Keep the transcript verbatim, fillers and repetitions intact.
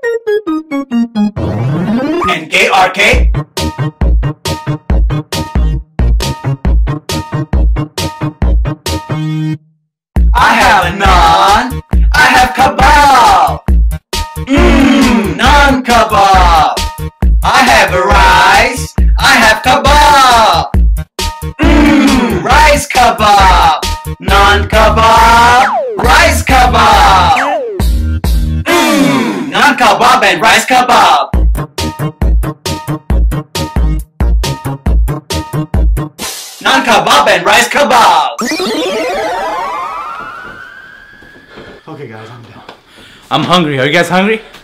N K R K I have a naan, I have kebab. Mmm, naan kebab. I have a rice, I have kebab. Mmm, rice kebab. Naan kebab, rice kebab. Mmm, naan kebab and rice kebab. Naan kebab and rice kebab. Okay guys, I'm done. I'm hungry. Are you guys hungry?